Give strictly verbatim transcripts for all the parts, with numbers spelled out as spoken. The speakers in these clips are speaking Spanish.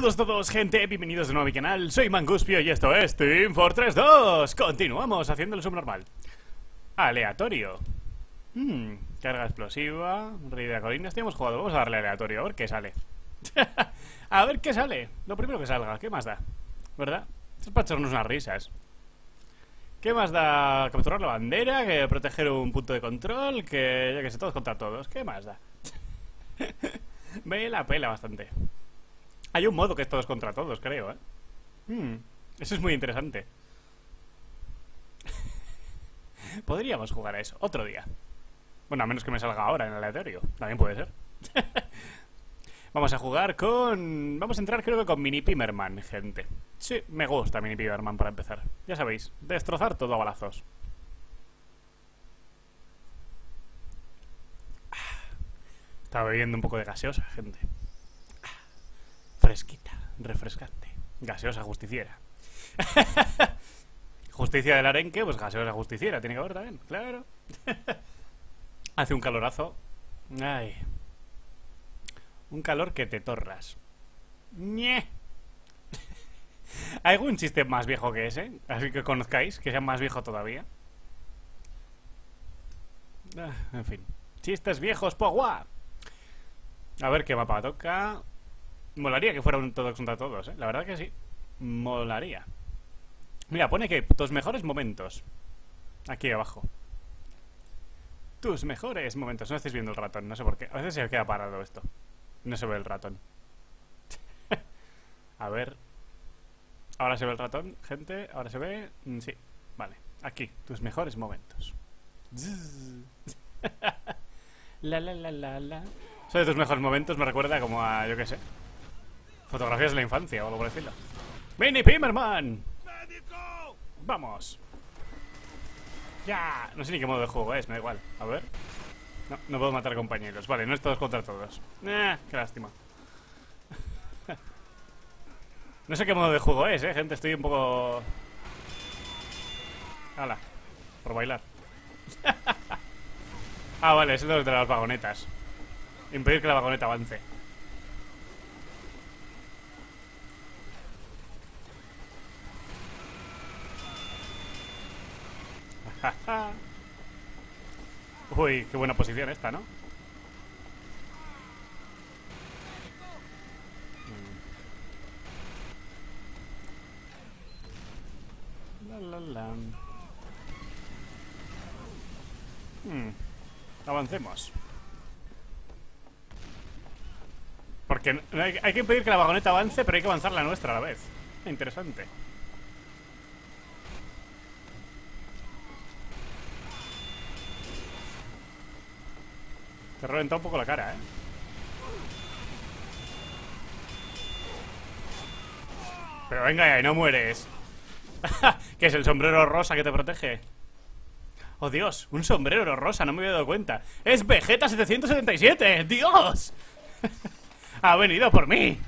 Saludos a todos, gente, bienvenidos de nuevo a mi canal. Soy Manguspio y esto es Team Fortress dos. Continuamos haciendo el subnormal aleatorio. hmm, Carga explosiva, rey de la colina, este hemos jugado. Vamos a darle aleatorio, a ver qué sale. A ver qué sale, lo primero que salga, ¿qué más da? ¿Verdad? Esto es para echarnos unas risas. ¿Qué más da? Capturar la bandera, que proteger un punto de control, que ya que sé, todos contra todos. ¿Qué más da? Me la pela bastante. Hay un modo que es todos contra todos, creo, ¿eh? Hmm, eso es muy interesante. Podríamos jugar a eso otro día. Bueno, a menos que me salga ahora en aleatorio. También puede ser. Vamos a jugar con... Vamos a entrar, creo que con Mini Pimerman, gente. Sí, me gusta Mini Pimerman para empezar. Ya sabéis, destrozar todo a balazos. Estaba bebiendo un poco de gaseosa, gente. Fresquita, refrescante. Gaseosa justiciera. Justicia del arenque, pues gaseosa justiciera. Tiene que haber también, claro. Hace un calorazo. Ay. Un calor que te torras. ¡Nie! ¿Hay algún chiste más viejo que ese? Así que conozcáis, que sea más viejo todavía. Ah, en fin. Chistes viejos, po guau. A ver qué mapa toca. Molaría que fueran todos contra todos, ¿eh? La verdad que sí. Molaría. Mira, pone que tus mejores momentos. Aquí abajo. Tus mejores momentos. No estáis viendo el ratón, no sé por qué. A veces se queda parado esto. No se ve el ratón. A ver. Ahora se ve el ratón, gente. Ahora se ve... Sí, vale. Aquí, tus mejores momentos. La la la la la. Eso de tus mejores momentos me recuerda como a... Yo qué sé. Fotografías de la infancia o algo por decirlo. ¡Mini Pimerman! ¡Médico! ¡Vamos! ¡Ya! No sé ni qué modo de juego es, me da igual. A ver... No, no puedo matar compañeros. Vale, no es todos contra todos. Eh, qué lástima. No sé qué modo de juego es, eh, gente. Estoy un poco... Hala. Por bailar. Ah, vale, es el de las vagonetas. Impedir que la vagoneta avance. Jajaja. Uy, qué buena posición esta, ¿no? La, la, la. Hmm. Avancemos. Porque no hay, hay que impedir que la vagoneta avance, pero hay que avanzar la nuestra a la vez. Interesante. Te he reventado un poco la cara, ¿eh? Pero venga ya, y no mueres. ¿Qué es el sombrero rosa que te protege? ¡Oh, Dios! Un sombrero rosa, no me había dado cuenta. ¡Es Vegetta siete siete siete! ¡Dios! ¡Ha venido por mí!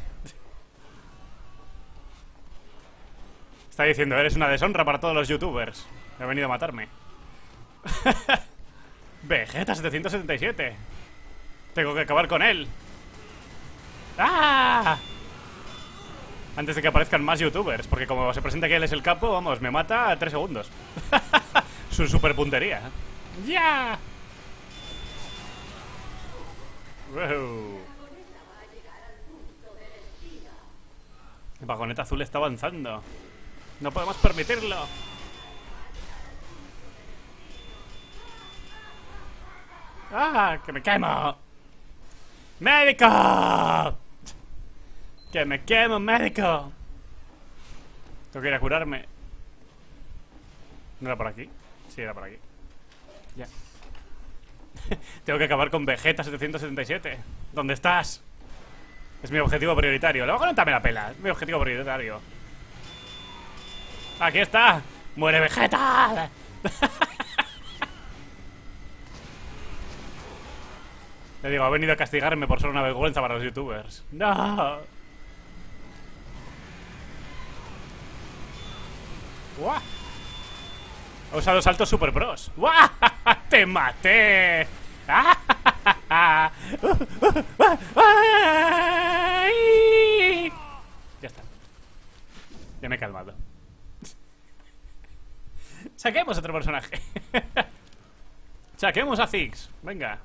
Está diciendo, eres una deshonra para todos los youtubers. Ha venido a matarme. Vegetta siete siete siete. Tengo que acabar con él. ¡Ah! Antes de que aparezcan más youtubers. Porque como se presenta que él es el capo, vamos, me mata a tres segundos. Su super puntería. ¡Ya! Wow. El vagoneta azul está avanzando. No podemos permitirlo. ¡Ah! ¡Que me quemo! ¡Médico! ¡Que me quemo, médico! Tengo que ir a curarme. ¿No era por aquí? Sí, era por aquí. Ya. Tengo que acabar con Vegetta siete siete siete. ¿Dónde estás? Es mi objetivo prioritario. La vagoneta me la pela. Es mi objetivo prioritario. ¡Aquí está! ¡Muere Vegetta! Le digo, ha venido a castigarme por ser una vergüenza para los youtubers. ¡No! ¡Guau! Ha usado saltos super pros. ¡Guau! ¡Te maté! calmado. Saquemos otro personaje. Saquemos a Ziggs. Venga.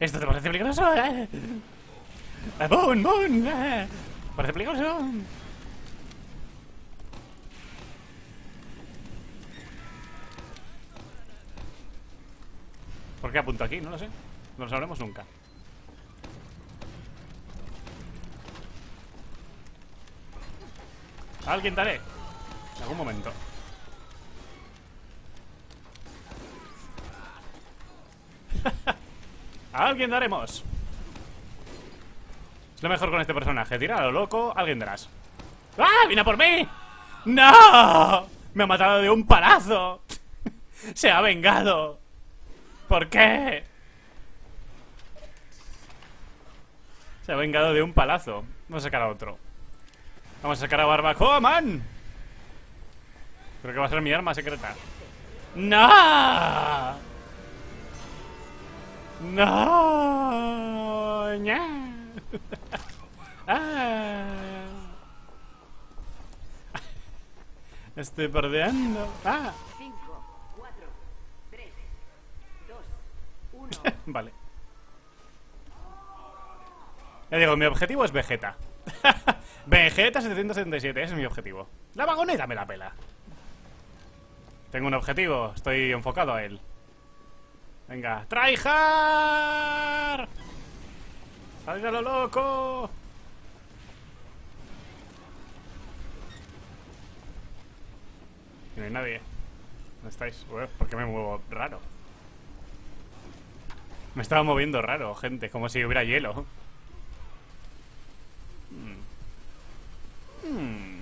Esto te parece peligroso, ¿eh? ¡Boom, boom! ¿Eh? Parece peligroso. ¿Por qué apunto aquí? No lo sé. No lo sabremos nunca. Alguien daré. En algún momento. A alguien daremos. Es lo mejor con este personaje. Tira a lo loco, alguien darás. ¡Ah! ¡Vino por mí! ¡No! Me ha matado de un palazo. Se ha vengado. ¿Por qué? Se ha vengado de un palazo. Vamos a sacar a otro. Vamos a sacar a Barba. ¡Oh, man! Creo que va a ser mi arma secreta. ¡No! ¡No! ¡Nya! ¡Ah! Estoy perdiendo. ¡Ah! Vale. Ya digo, mi objetivo es Vegetta. Vegetta setecientos setenta y siete, ese es mi objetivo. La vagoneta me la pela. Tengo un objetivo, estoy enfocado a él. Venga, tryhard. Salga lo loco. Y no hay nadie. ¿Dónde estáis? Uy, ¿por qué me muevo raro? Me estaba moviendo raro, gente, como si hubiera hielo. Mm. Mm.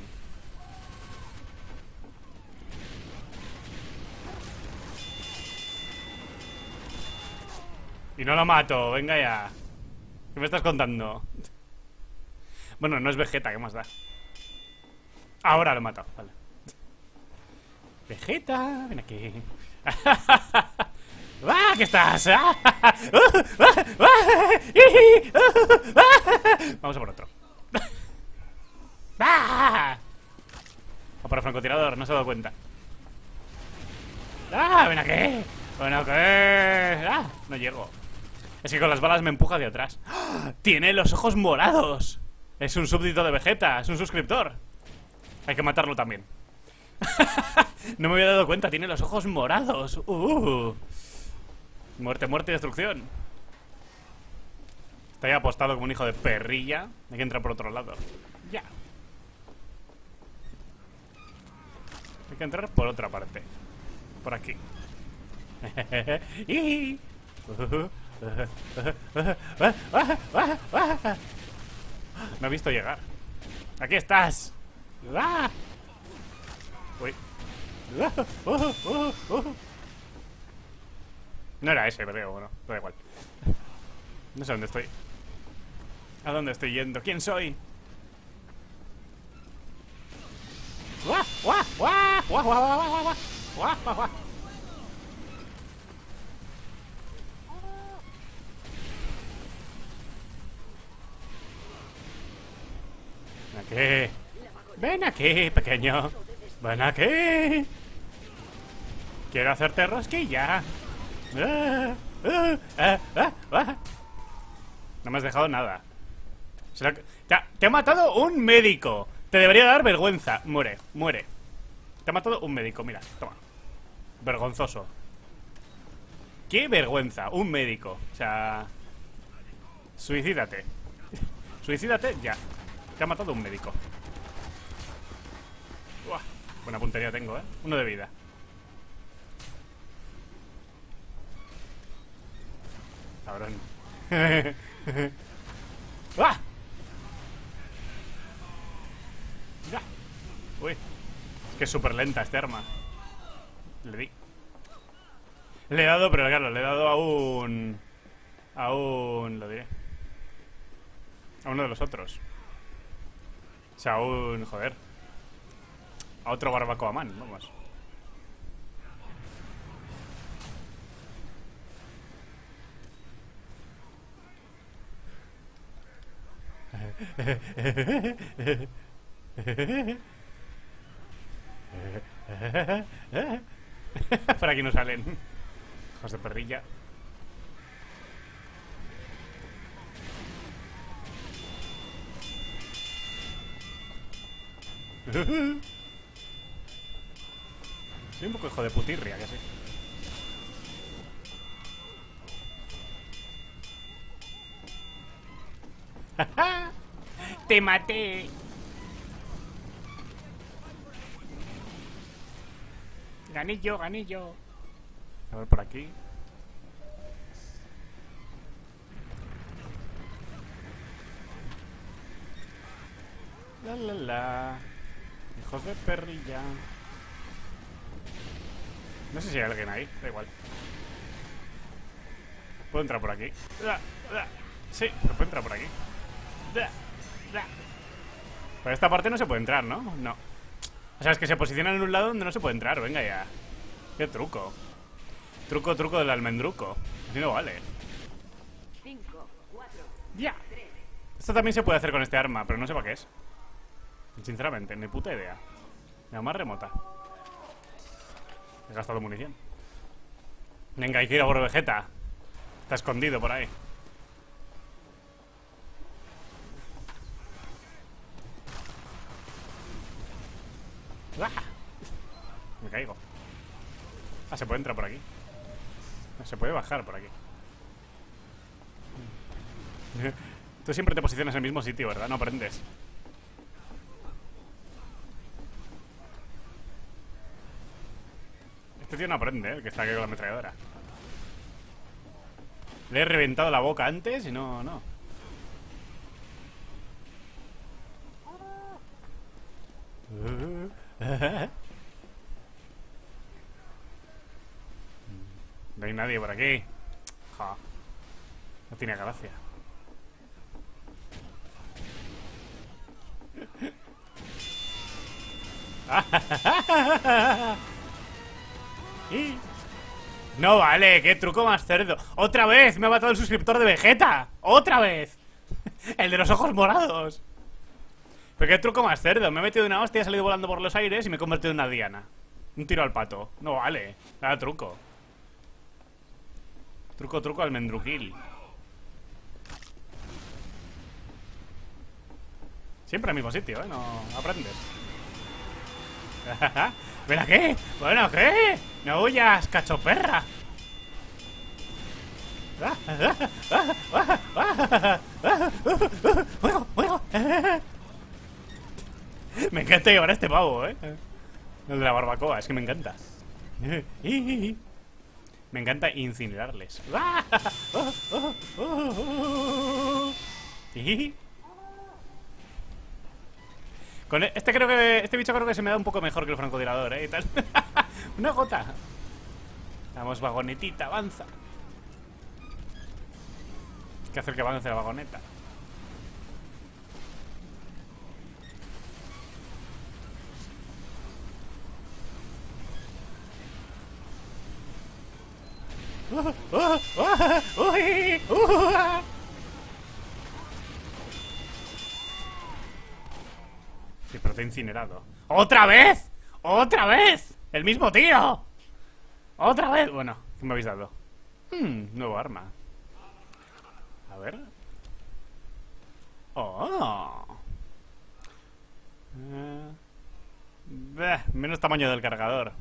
Y no lo mato, venga ya. ¿Qué me estás contando? Bueno, no es Vegetta, ¿qué más da? Ahora lo mato, vale. Vegetta, ven aquí. ¡Ah, que estás! ¡Ah! ¡Ah! ¡Ah! ¡Ah! ¡Ah! Vamos a por otro. ¡Ah! O por el francotirador, no se ha dado cuenta. ¡Ah! ¡Ven aquí! ¡Ven aquí! ¡Ah! No llego. Es que con las balas me empuja de atrás. ¡Oh! ¡Tiene los ojos morados! Es un súbdito de Vegetta, es un suscriptor. Hay que matarlo también. No me había dado cuenta, tiene los ojos morados. ¡Uh! Muerte, muerte y destrucción. Está ahí apostado como un hijo de perrilla. Hay que entrar por otro lado. Ya. Hay que entrar por otra parte. Por aquí. Me ha visto llegar. Aquí estás. Uy. No era ese, pero bueno, da igual. No sé dónde estoy. ¿A dónde estoy yendo? ¿Quién soy? ¡Guau, guau, guau! ¡Guau, guau, guau, guau, guau! ¡Guau, guau, guau! Ven aquí. Ven aquí, pequeño. Ven aquí. Quiero hacerte rosquilla. Ah, ah, ah, ah, ah. No me has dejado nada. ¿Será que... te, ha, te ha matado un médico. Te debería dar vergüenza. Muere, muere. Te ha matado un médico, mira, toma. Vergonzoso. Qué vergüenza, un médico. O sea... Suicídate. Suicídate ya. Te ha matado un médico. Uah, buena puntería tengo, eh. Uno de vida. Cabrón. ¡Ah! ¡Ya! Uy. Es que es súper lenta este arma. Le di. Le he dado, pero claro, le he dado a un... A un... Lo diré. A uno de los otros. O sea, a un... Joder. A otro barbacoamán, vamos. Por aquí no salen. Hijos de perrilla. Soy un poco hijo de putirria, que sí. ¡Te maté! Gané yo, gané yo. A ver por aquí. La la la. Hijos de perrilla. No sé si hay alguien ahí, da igual. Puedo entrar por aquí. Sí, pero puedo entrar por aquí. Por esta parte no se puede entrar, ¿no? No. O sea, es que se posicionan en un lado donde no se puede entrar. Venga ya. Qué truco. Truco, truco del almendruco. Así no vale. Ya. Esto también se puede hacer con este arma, pero no sé para qué es. Sinceramente, ni puta idea. La más remota. He gastado munición. Venga, hay que ir a por Vegetta. Está escondido por ahí. ¡Ah! Me caigo. Ah, se puede entrar por aquí. Se puede bajar por aquí. Tú siempre te posicionas en el mismo sitio, ¿verdad? No aprendes. Este tío no aprende, ¿eh? El que está aquí con la ametralladora. Le he reventado la boca antes y no, no. No hay nadie por aquí. Ja. No tiene gracia. No vale, qué truco más cerdo. Otra vez me ha matado el suscriptor de Vegetta. Otra vez. El de los ojos morados. Pero qué truco más cerdo. Me he metido una hostia, he salido volando por los aires y me he convertido en una diana. Un tiro al pato. No vale, nada truco. Truco, truco al mendruquil. Siempre al mismo sitio, ¿eh? No aprendes. ¿Ven aquí? Bueno, ¿qué? No huyas, cachoperra. ¡Fuego, fuego! Me encanta llevar a este pavo, ¿eh? El de la barbacoa, es que me encanta. Me encanta incinerarles. Con este creo que este bicho creo que se me da un poco mejor que el francotirador, ¿eh? Y tal. Una gota. Vamos, vagonetita, avanza. Hay que hacer que avance la vagoneta. Sí, pero te he incinerado. ¡Otra vez! ¡Otra vez! ¡El mismo tío! ¡Otra vez! Bueno, ¿qué me habéis dado? Hmm, nuevo arma. A ver. ¡Oh! Eh, bah, menos tamaño del cargador.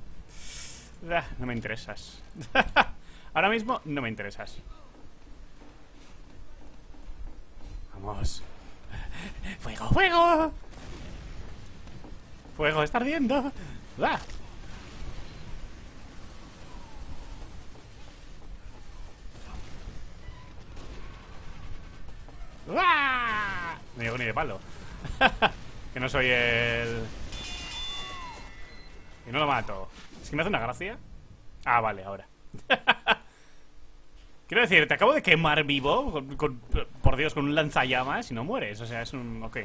Bah, no me interesas. Ahora mismo no me interesas. Vamos. Fuego, fuego. Fuego, está ardiendo. ¡Ah! ¡Ah! No llego ni de palo. Que no soy el... Y no lo mato. Es que me hace una gracia. Ah, vale, ahora. Quiero decir, te acabo de quemar vivo con, con, por Dios, con un lanzallamas y no mueres, o sea, es un... ok,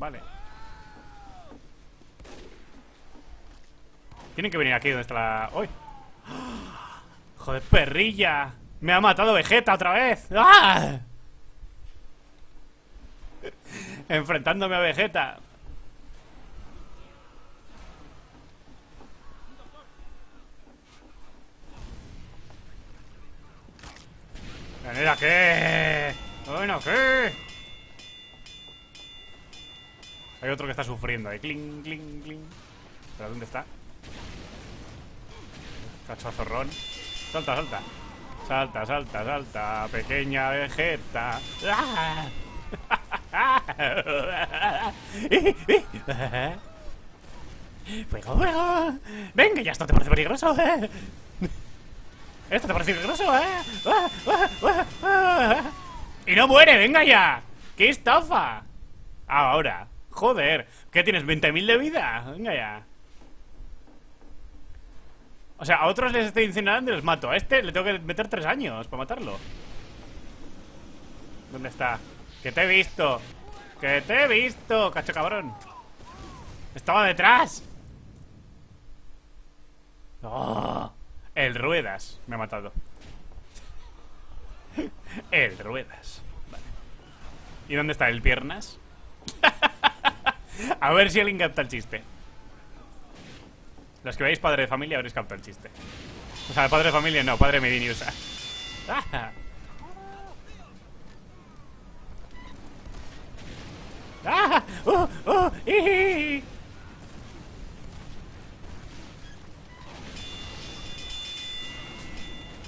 vale. Tienen que venir aquí donde está la... ¡Uy! ¡Joder, perrilla! ¡Me ha matado Vegetta otra vez! ¡Ah! Enfrentándome a Vegetta. Hay otro que está sufriendo ahí. Cling, cling, cling. ¿Pero dónde está? Cacho zorrón. Salta, salta. Salta, salta, salta. Pequeña Vegetta. ¡Ah! ¡Fuego, fuego! ¡Venga, ya esto te parece peligroso, eh! ¡Esto te parece peligroso, eh! ¡Ah, ah, ah, ah! ¡Y no muere, venga ya! ¡Qué estafa! Ahora, joder, ¿qué tienes? ¿veinte mil de vida? Venga ya. O sea, a otros les estoy incinerando y los mato. A este le tengo que meter tres años para matarlo. ¿Dónde está? ¡Que te he visto! ¡Que te he visto, cacho cabrón! ¡Estaba detrás! ¡Oh! El Ruedas me ha matado. El Ruedas. Vale. ¿Y dónde está el Piernas? A ver si alguien capta el chiste. Los que veáis Padre de Familia habréis captado el chiste. O sea, Padre de Familia no, Padre Mediniusa. ¡Ah! ¡Ah! ¡Oh! ¡Oh! ¡Ihi!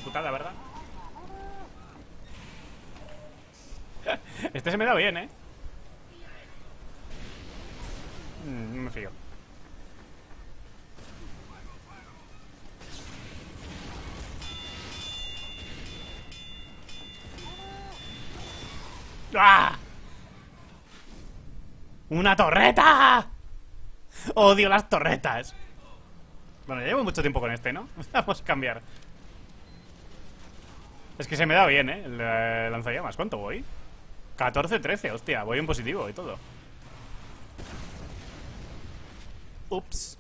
Putada, ¿verdad? Este se me da bien, ¿eh? No me fío. ¡Ah! ¡Una torreta! ¡Odio las torretas! Bueno, ya llevo mucho tiempo con este, ¿no? Vamos a cambiar. Es que se me da bien, ¿eh? El, el lanzallamas. ¿Cuánto voy? catorce, trece, hostia. Voy en positivo y todo. Ups.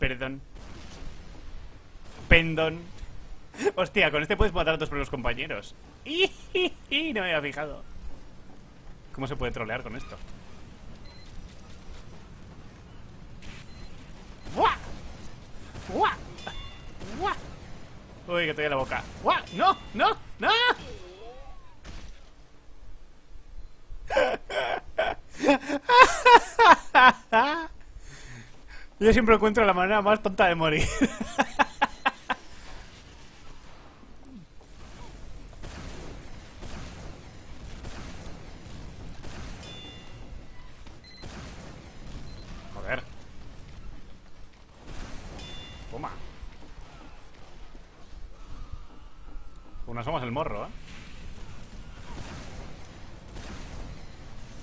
Perdón. Pendón. Hostia, con este puedes matar a tus propios compañeros. ¡Y, y, y! No me había fijado. ¿Cómo se puede trolear con esto? ¡Guau! ¡Guau! ¡Guau! Uy, que te doy la boca. ¡Guau! ¡No! ¡No! ¡No! Yo siempre encuentro la manera más tonta de morir. Joder. Toma. Uno somos el morro, ¿eh?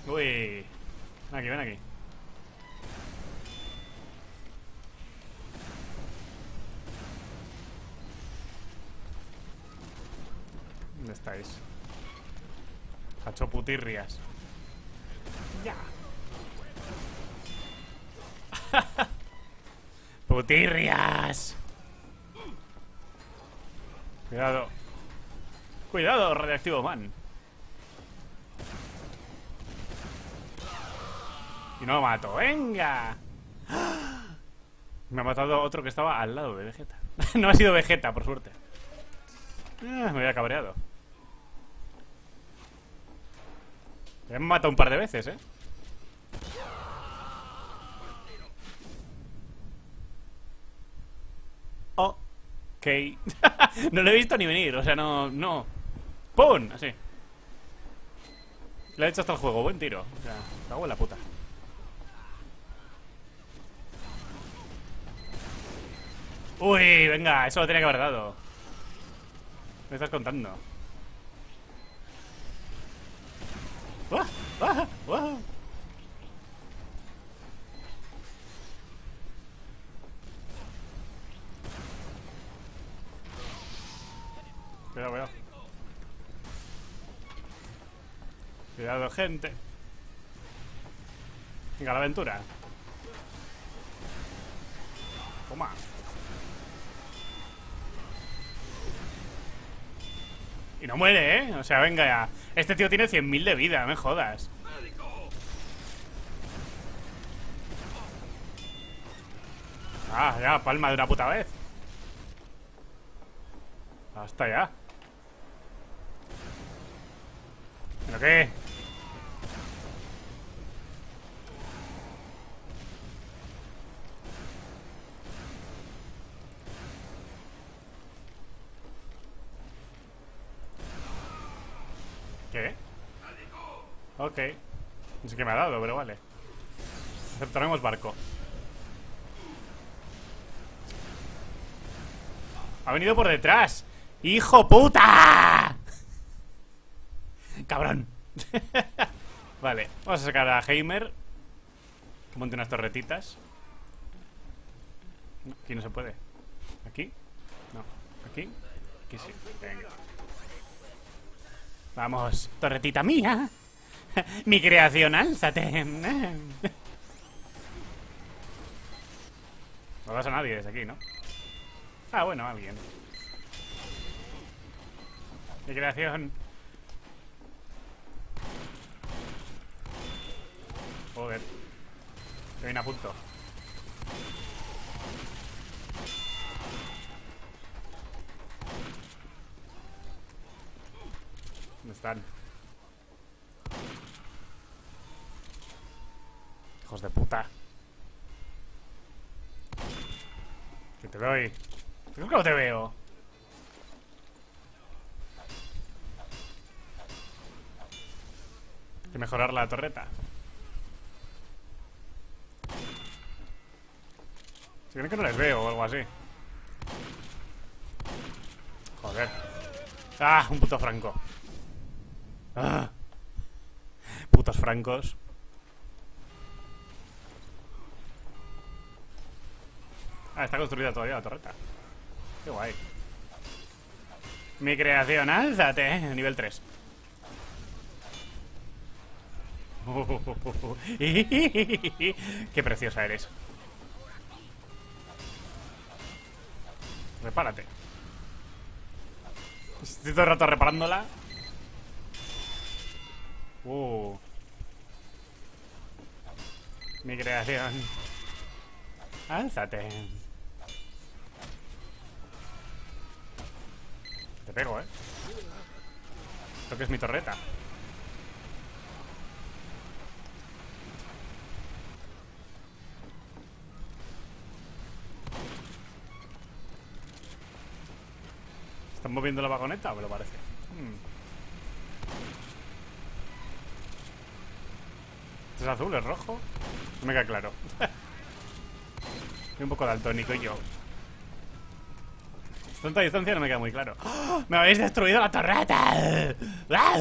Uy. Ven aquí, ven aquí. ¿Dónde estáis? Cacho putirrias. Ya. Putirrias. Cuidado. Cuidado, radioactivo man. Y no lo mato. ¡Venga! Me ha matado otro que estaba al lado de Vegetta. No ha sido Vegetta, por suerte. Me había cabreado. Me han matado un par de veces, ¿eh? Ok. No lo he visto ni venir, o sea, no... no. ¡Pum! Así. Le he hecho hasta el juego, buen tiro. O sea, me hago en la puta. Uy, venga, eso lo tenía que haber dado. ¿Me estás contando? ¡Uah! ¡Uah! ¡Uah! Cuidado, cuidado. Cuidado, gente. Venga, la aventura. Toma. Y no muere, ¿eh? O sea, venga ya. Este tío tiene cien mil de vida, me jodas. Ah, ya, palma de una puta vez. Hasta ya. ¿Pero qué? Ok. No sé qué me ha dado, pero vale. Aceptaremos barco. Ha venido por detrás. ¡Hijo puta! Cabrón. Vale, vamos a sacar a Heimer, que monte unas torretitas. No, aquí no se puede. ¿Aquí? No. ¿Aquí? Aquí sí. Venga. Vamos, torretita mía. Mi creación, álzate. No vas a nadie desde aquí, ¿no? Ah, bueno, alguien. Mi creación. Joder. Que viene a punto. ¿Dónde están? Hijos de puta. Que te doy. Creo que no te veo. Hay que mejorar la torreta. Si creen que no les veo o algo así. Joder. Ah, un puto franco. Ah, putos francos. Ah, está construida todavía la torreta. Qué guay. Mi creación, álzate, nivel tres. Qué preciosa eres. Repárate. Estoy todo el rato reparándola. Uh. Mi creación. Álzate. Te pego, eh. Esto que es mi torreta. ¿Están moviendo la vagoneta? Me lo parece. Hmm. ¿Es azul? ¿Es rojo? No me queda claro. Soy un poco daltónico yo. A tanta distancia no me queda muy claro. ¡Oh! ¡Me habéis destruido la torreta! ¡Ah!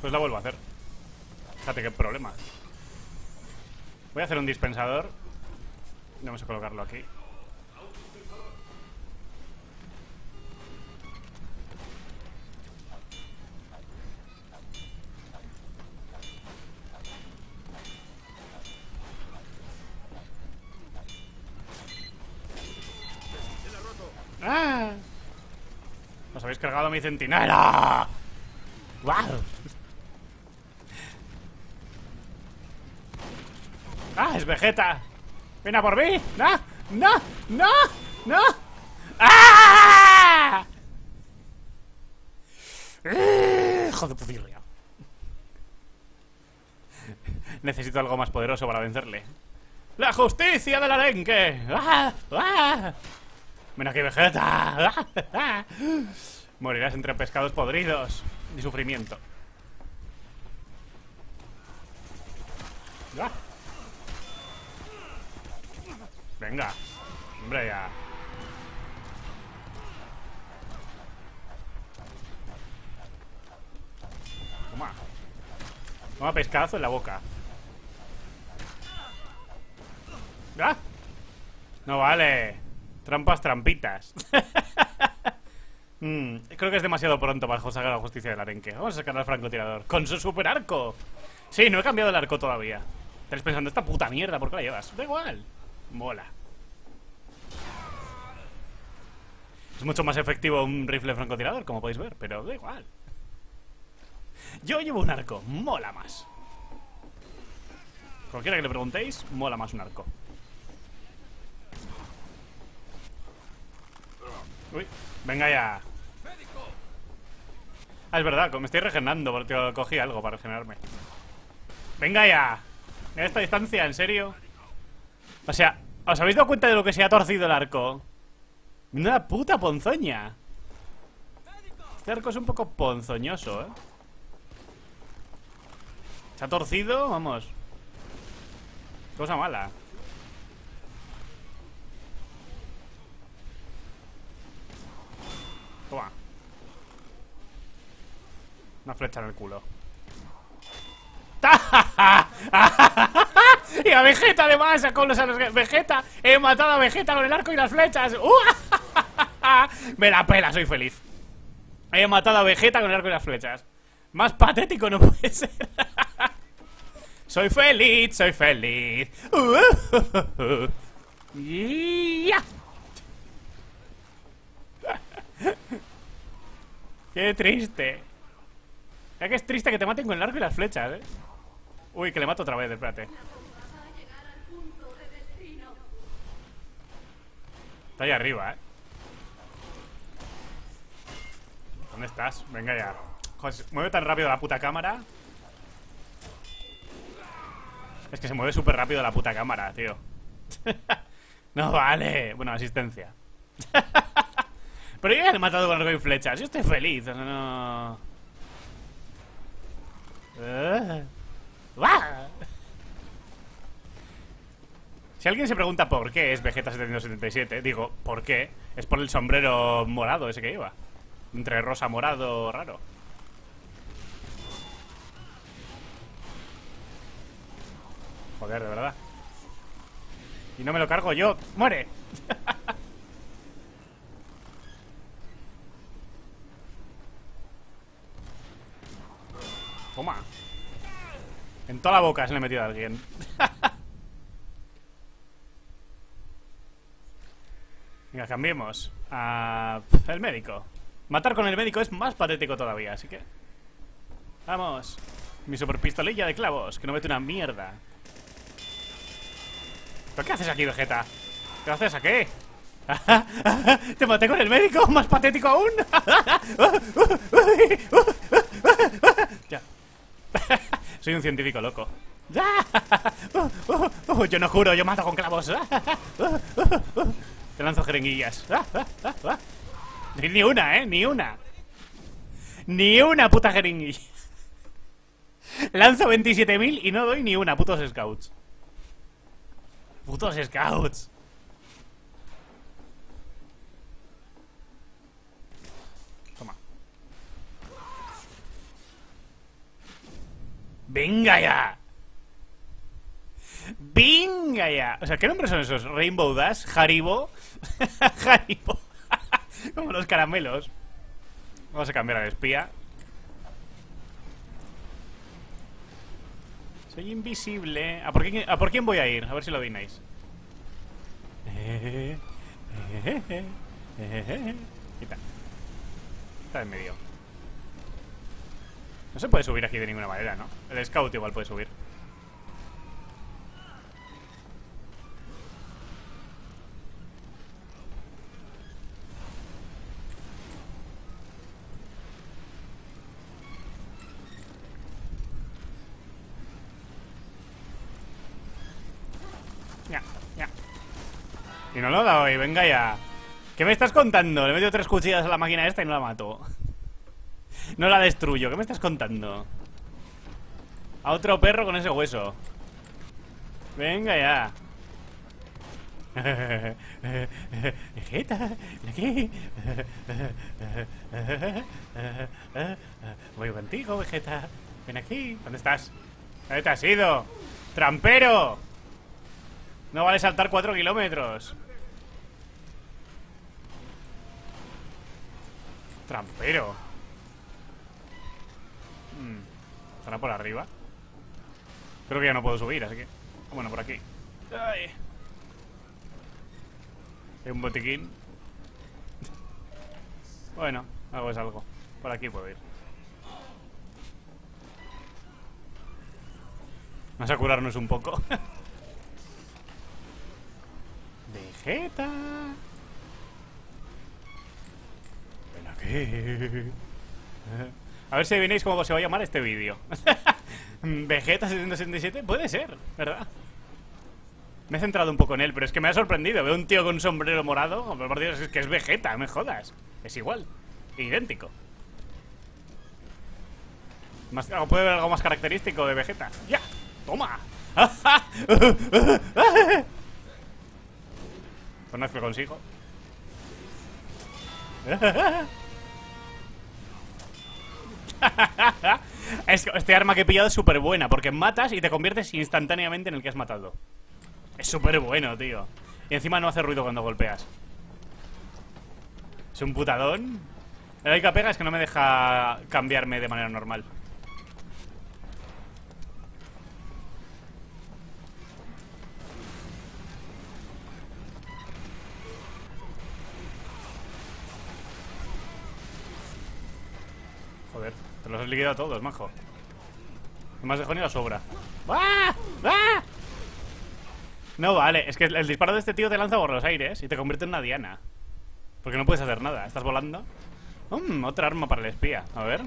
Pues la vuelvo a hacer. Fíjate qué problema. Voy a hacer un dispensador. Vamos a colocarlo aquí. ¡Ah! ¡Os habéis cargado mi centinela! ¡Guau! ¡Ah, es Vegetta! ¡Ven a por mí! ¡No! ¡No! ¡No! ¡No! ¡Ah! ¡Hijo de putirria! Necesito algo más poderoso para vencerle. ¡La justicia del arenque! ¡Ah! ¡Ah! ¡Ven aquí, Vegetta! Morirás entre pescados podridos y sufrimiento. Venga, hombre, ya. Toma. Toma pescazo en la boca. ¿Ah? No vale. Trampas, trampitas. mm, creo que es demasiado pronto para sacar la justicia del arenque. Vamos a sacar al francotirador con su super arco. Sí, no he cambiado el arco todavía. Estás pensando, esta puta mierda, ¿por qué la llevas? Da igual. Mola. Es mucho más efectivo un rifle francotirador, como podéis ver, pero da igual. Yo llevo un arco, mola más. Cualquiera que le preguntéis, mola más un arco. Uy, venga ya. Ah, es verdad, me estoy regenerando porque cogí algo para regenerarme. Venga ya. Mira esta distancia, ¿en serio? O sea, ¿os habéis dado cuenta de lo que se ha torcido el arco? Una puta ponzoña. Este arco es un poco ponzoñoso, ¿eh? Está torcido, vamos. Cosa mala. Toma. Una flecha en el culo. Y a Vegetta además, con los, a los Vegetta, he matado a Vegetta con el arco y las flechas. Me la pela, soy feliz. He matado a Vegetta con el arco y las flechas. Más patético no puede ser. Soy feliz, soy feliz. Qué triste. Ya que es triste que te maten con el arco y las flechas, eh. Uy, que le mato otra vez, espérate. Está ahí arriba, eh. ¿Dónde estás? Venga ya. Joder, mueve tan rápido la puta cámara. Es que se mueve súper rápido la puta cámara, tío. No vale. Bueno, asistencia. Pero yo ya le he matado con arco y flechas. Yo estoy feliz, o sea, no... Uh. Si alguien se pregunta por qué es Vegetta setecientos setenta y siete, digo, ¿por qué? Es por el sombrero morado ese que lleva. Entre rosa, morado, raro. Joder, de verdad. Y no me lo cargo yo. ¡Muere! Toma. En toda la boca se le he metido a alguien. Venga, cambiemos a... el médico. Matar con el médico es más patético todavía, así que... ¡Vamos! Mi super pistolilla de clavos, que no mete una mierda. ¿Pero qué haces aquí, Vegetta? ¿Qué haces aquí? ¡Te maté con el médico! ¡Más patético aún! Ya. Soy un científico loco. Yo no juro, yo mato con clavos. Te lanzo jeringuillas. Ni una, eh, ni una. Ni una puta jeringuilla. Lanzo veintisiete mil y no doy ni una, putos scouts. Putos scouts. ¡Venga ya! ¡Venga ya! O sea, ¿qué nombres son esos? Rainbow Dash, Haribo. Haribo. Como los caramelos. Vamos a cambiar al espía. Soy invisible. ¿A por quién, a por quién voy a ir? A ver si lo adivináis. Quita. Está en medio. No se puede subir aquí de ninguna manera, ¿no? El scout igual puede subir. Ya, ya. Y no lo he dado hoy, venga ya. ¿Qué me estás contando? Le he metido tres cuchillas a la máquina esta y no la mato. No la destruyo, ¿qué me estás contando? A otro perro con ese hueso. Venga ya. Voy contigo, Vegetta. Ven aquí. ¿Dónde estás? ¿Dónde te has ido? ¡Trampero! No vale saltar cuatro kilómetros. Trampero. ¿Estará por arriba? Creo que ya no puedo subir, así que... Bueno, por aquí. Ay. Hay un botiquín. Bueno, algo es algo. Por aquí puedo ir. Vamos a curarnos un poco. Vegetta. Ven aquí. A ver si adivináis cómo se va a llamar este vídeo. Vegetta setecientos setenta y siete, puede ser, ¿verdad? Me he centrado un poco en él, pero es que me ha sorprendido. Veo un tío con un sombrero morado. Por Dios, es que es Vegetta, me jodas. Es igual, idéntico. Más, puede haber algo más característico de Vegetta. ¡Ya! ¡Toma! Pues no es que lo consigo. Es que este arma que he pillado es súper buena, porque matas y te conviertes instantáneamente en el que has matado. Es súper bueno, tío. Y encima no hace ruido cuando golpeas. Es un putadón. La única pega es que no me deja cambiarme de manera normal. Joder, te los has liquidado a todos, majo. No me has dejado ni la sobra. ¡Ah! ¡Ah! No vale, es que el disparo de este tío te lanza por los aires y te convierte en una diana. Porque no puedes hacer nada, estás volando. Mm, otra arma para el espía, a ver.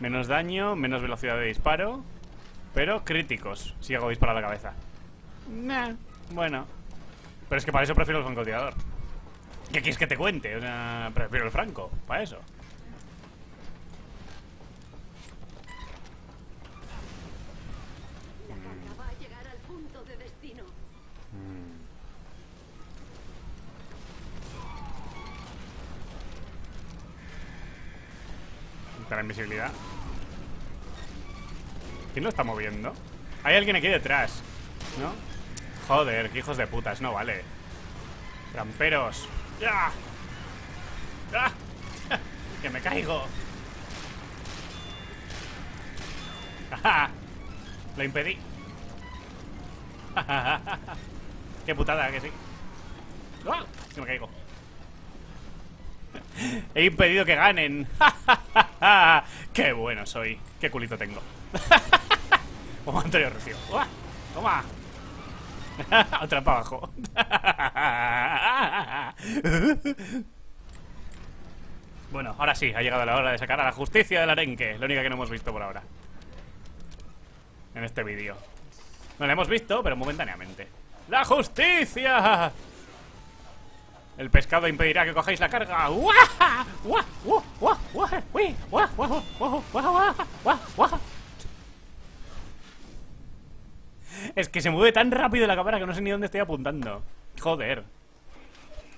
Menos daño, menos velocidad de disparo. Pero críticos, si hago disparar a la cabeza. Nah, bueno. Pero es que para eso prefiero el francotirador. ¿Qué quieres que te cuente? O sea, prefiero el franco, para eso. La invisibilidad. ¿Quién lo está moviendo? Hay alguien aquí detrás, ¿no? Joder, qué hijos de putas, no vale. Tramperos. ¡Ah! ¡Ah! ¡Que me caigo! ¡Ah! Lo impedí. ¡Qué putada que sí! ¡Ah! ¡Que me caigo! He impedido que ganen. Qué bueno soy. Qué culito tengo. Como Antonio Rocío. Toma. Otra para abajo. Bueno, ahora sí. Ha llegado la hora de sacar a la justicia del arenque. La única que no hemos visto por ahora en este vídeo. No la hemos visto, pero momentáneamente. ¡La justicia! El pescado impedirá que cojáis la carga. Es que se mueve tan rápido la cámara que no sé ni dónde estoy apuntando. Joder.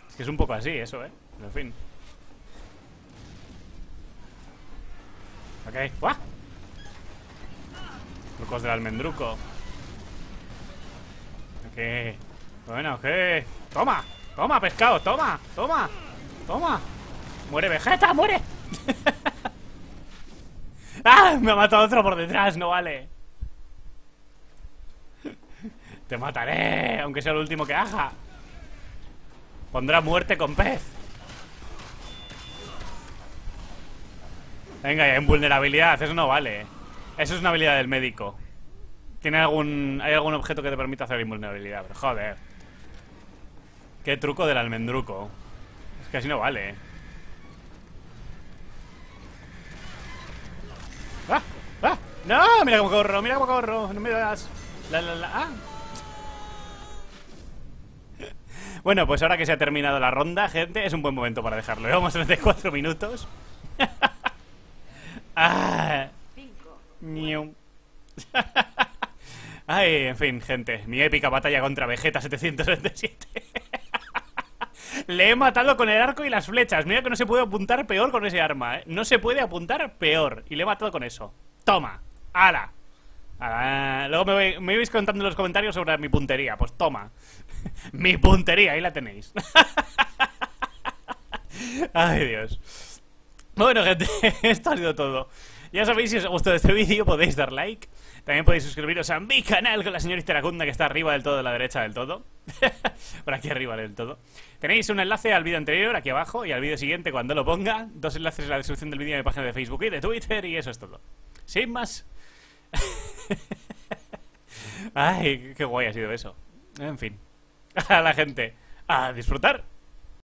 Es que es un poco así eso, eh. En fin. Ok. Trucos del almendruco. Ok. Bueno, ok. Toma. Toma, pescado, toma, toma, toma. Muere Vegetta, muere. ¡Ah! Me ha matado otro por detrás, no vale. Te mataré, aunque sea el último que haga. Pondrá muerte con pez. Venga, ya en vulnerabilidad, eso no vale. Eso es una habilidad del médico. Tiene algún, hay algún objeto que te permita hacer invulnerabilidad, pero joder. Qué truco del almendruco. Es que así no vale. ¡Ah! ¡Ah! ¡No! ¡Mira cómo corro! ¡Mira cómo corro! ¡No me das! La, la, la. ¡Ah! Bueno, pues ahora que se ha terminado la ronda, gente, es un buen momento para dejarlo. Llevamos treinta y cuatro minutos. ¡Ah! ¡Nium! Ay, en fin, gente. Mi épica batalla contra Vegetta siete siete siete. Le he matado con el arco y las flechas. Mira que no se puede apuntar peor con ese arma, ¿eh? No se puede apuntar peor. Y le he matado con eso. Toma. ¡Hala! ¡Hala! Luego me, voy, me vais contando en los comentarios sobre mi puntería. Pues toma. Mi puntería, ahí la tenéis. Ay, Dios. Bueno, gente, esto ha sido todo. Ya sabéis, si os ha gustado este vídeo podéis dar like. También podéis suscribiros a mi canal con la señorita Iracunda, que está arriba del todo, a la derecha del todo. Por aquí arriba del todo. Tenéis un enlace al vídeo anterior, aquí abajo, y al vídeo siguiente cuando lo ponga. Dos enlaces en la descripción del vídeo, en mi página de Facebook y de Twitter, y eso es todo. Sin más. Ay, qué guay ha sido eso. En fin. A la gente. A disfrutar.